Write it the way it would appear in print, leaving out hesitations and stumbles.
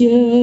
Yeah.